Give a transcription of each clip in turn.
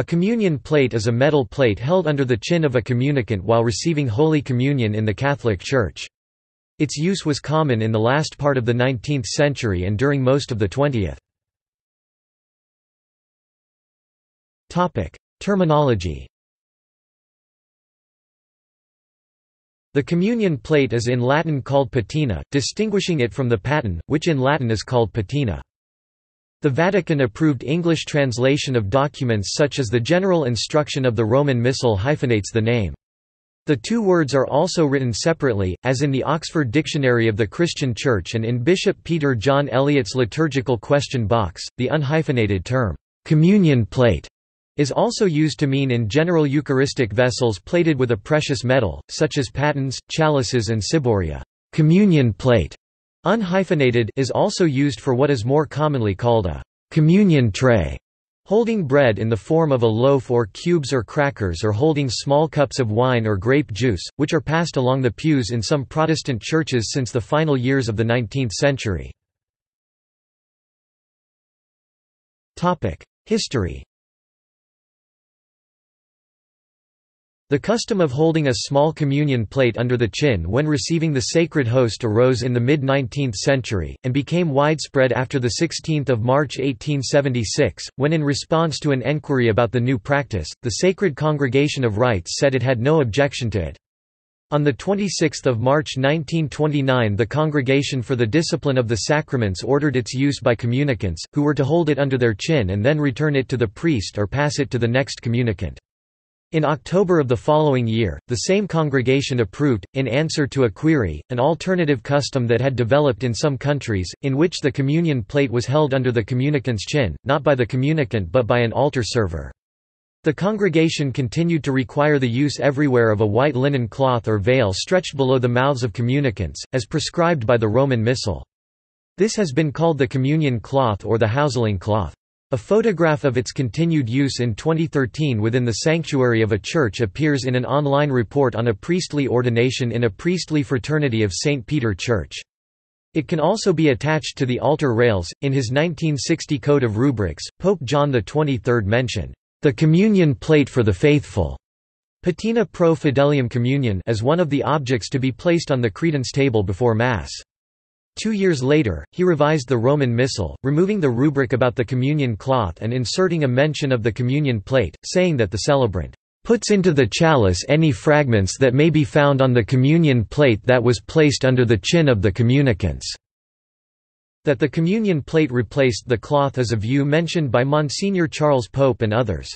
A communion plate is a metal plate held under the chin of a communicant while receiving Holy Communion in the Catholic Church. Its use was common in the last part of the 19th century and during most of the 20th. Terminology. The communion plate is in Latin called patina, distinguishing it from the paten, which in Latin is called patina. The Vatican approved English translation of documents such as the General Instruction of the Roman Missal hyphenates the name. The two words are also written separately, as in the Oxford Dictionary of the Christian Church and in Bishop Peter J. Elliott's liturgical question box. The unhyphenated term, communion plate, is also used to mean in general Eucharistic vessels plated with a precious metal, such as patens, chalices, and ciboria. Communion plate, unhyphenated, is also used for what is more commonly called a communion tray, holding bread in the form of a loaf or cubes or crackers, or holding small cups of wine or grape juice, which are passed along the pews in some Protestant churches since the final years of the 19th century. History. The custom of holding a small communion plate under the chin when receiving the sacred host arose in the mid-19th century, and became widespread after 16 March 1876, when in response to an enquiry about the new practice, the Sacred Congregation of Rites said it had no objection to it. On 26 March 1929, the Congregation for the Discipline of the Sacraments ordered its use by communicants, who were to hold it under their chin and then return it to the priest or pass it to the next communicant. In October of the following year, the same congregation approved, in answer to a query, an alternative custom that had developed in some countries, in which the communion plate was held under the communicant's chin, not by the communicant but by an altar server. The congregation continued to require the use everywhere of a white linen cloth or veil stretched below the mouths of communicants, as prescribed by the Roman Missal. This has been called the communion cloth or the houseling cloth. A photograph of its continued use in 2013 within the sanctuary of a church appears in an online report on a priestly ordination in a priestly fraternity of St. Peter Church. It can also be attached to the altar rails. In his 1960 Code of Rubrics, Pope John XXIII mentioned the communion plate for the faithful, patina pro fidelium communion, as one of the objects to be placed on the credence table before Mass. 2 years later, he revised the Roman Missal, removing the rubric about the communion cloth and inserting a mention of the communion plate, saying that the celebrant puts into the chalice any fragments that may be found on the communion plate that was placed under the chin of the communicants. That the communion plate replaced the cloth is a view mentioned by Monsignor Charles Pope and others.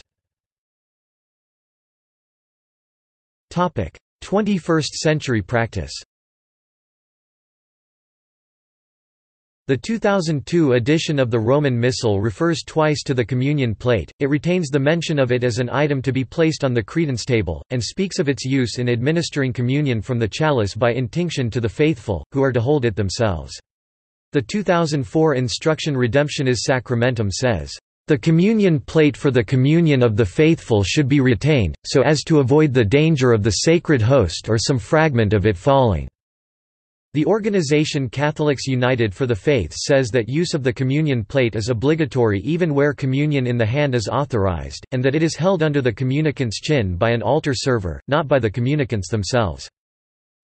21st century practice. The 2002 edition of the Roman Missal refers twice to the communion plate. It retains the mention of it as an item to be placed on the credence table, and speaks of its use in administering communion from the chalice by intinction to the faithful, who are to hold it themselves. The 2004 instruction Redemptionis Sacramentum says, "The communion plate for the communion of the faithful should be retained, so as to avoid the danger of the sacred host or some fragment of it falling." The organization Catholics United for the Faith says that use of the communion plate is obligatory even where communion in the hand is authorized, and that it is held under the communicant's chin by an altar server, not by the communicants themselves.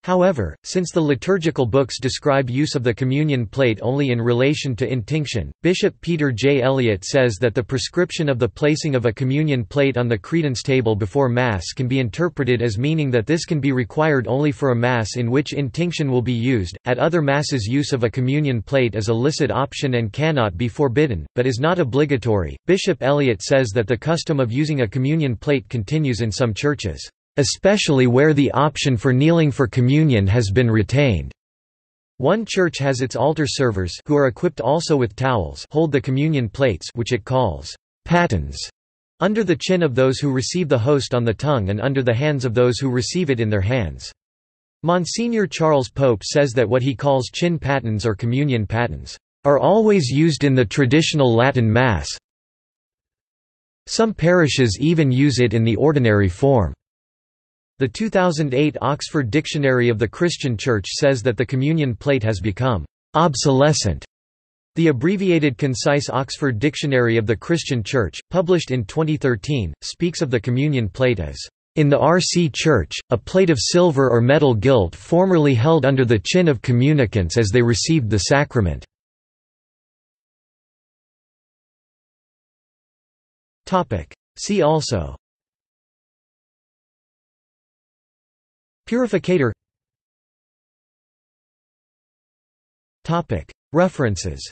However, since the liturgical books describe use of the communion plate only in relation to intinction, Bishop Peter J. Elliott says that the prescription of the placing of a communion plate on the credence table before Mass can be interpreted as meaning that this can be required only for a Mass in which intinction will be used. At other Masses, use of a communion plate is a licit option and cannot be forbidden, but is not obligatory. Bishop Elliott says that the custom of using a communion plate continues in some churches, especially where the option for kneeling for communion has been retained. One church has its altar servers, who are equipped also with towels, hold the communion plates, which it calls patens, under the chin of those who receive the host on the tongue and under the hands of those who receive it in their hands. Monsignor Charles Pope says that what he calls chin patens or communion patens are always used in the traditional Latin Mass. Some parishes even use it in the ordinary form. The 2008 Oxford Dictionary of the Christian Church says that the communion plate has become obsolescent. The abbreviated concise Oxford Dictionary of the Christian Church, published in 2013, speaks of the communion plate as, "In the RC Church, a plate of silver or metal gilt formerly held under the chin of communicants as they received the sacrament." See also Purificator. References